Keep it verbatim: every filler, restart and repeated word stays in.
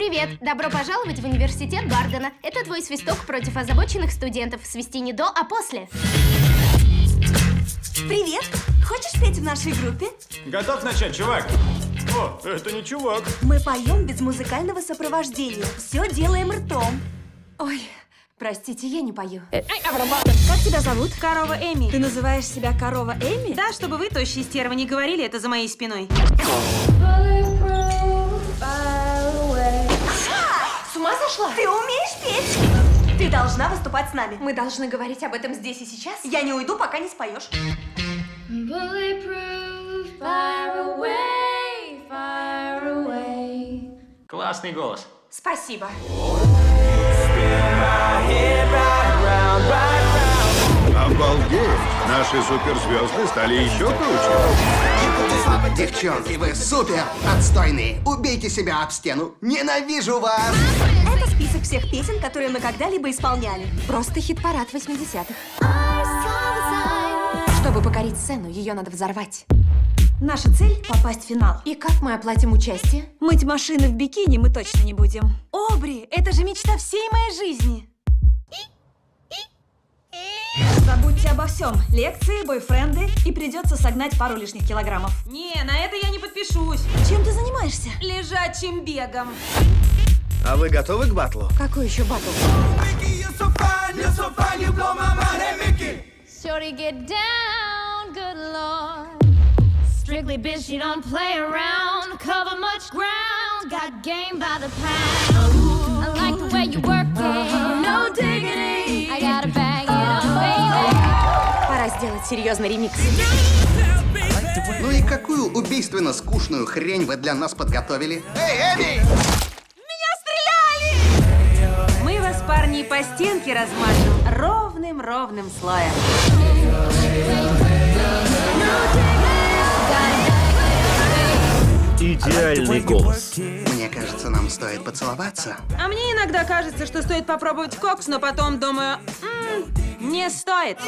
Привет! Добро пожаловать в университет Бардена. Это твой свисток против озабоченных студентов. Свисти не до, а после. Привет! Хочешь петь в нашей группе? Готов начать, чувак? О, это не чувак. Мы поем без музыкального сопровождения. Все делаем ртом. Ой, простите, я не пою. Эй, как тебя зовут? Корова Эми. Ты называешь себя Корова Эми? Да, чтобы вы, тощие стервы, не говорили это за моей спиной. С ума сошла? Ты умеешь петь? Ты должна выступать с нами. Мы должны говорить об этом здесь и сейчас. Я не уйду, пока не споешь. Классный голос. Спасибо. Обалдеть! Наши суперзвезды стали еще круче. Девчонки, вы супер отстойные. Убейте себя об стену. Ненавижу вас! Это список всех песен, которые мы когда-либо исполняли. Просто хит-парад восьмидесятых. Чтобы покорить сцену, ее надо взорвать. Наша цель — попасть в финал. И как мы оплатим участие? Мыть машины в бикини мы точно не будем. Обри, это же мечта всей моей жизни. Забудьте обо всем. Лекции, бойфренды, и придется согнать пару лишних килограммов. Не, на это я не подпишусь. Чем ты занимаешься? Лежачим бегом. А вы готовы к батлу? Какой еще батл? Strictly bitch, you don't play around. Cover much ground. Got game by the pound. I like the way you work it. No diggity. I gotta bag it up, baby. Пора сделать серьезный ремикс. Ну и какую убийственно скучную хрень вы для нас подготовили? Эй, Эми! Меня стреляли! Мы вас, парни, по стенке размажем ровным-ровным слоем. Идеальный голос. Мне кажется, нам стоит поцеловаться. А мне иногда кажется, что стоит попробовать кокс, но потом думаю, м-м, не стоит.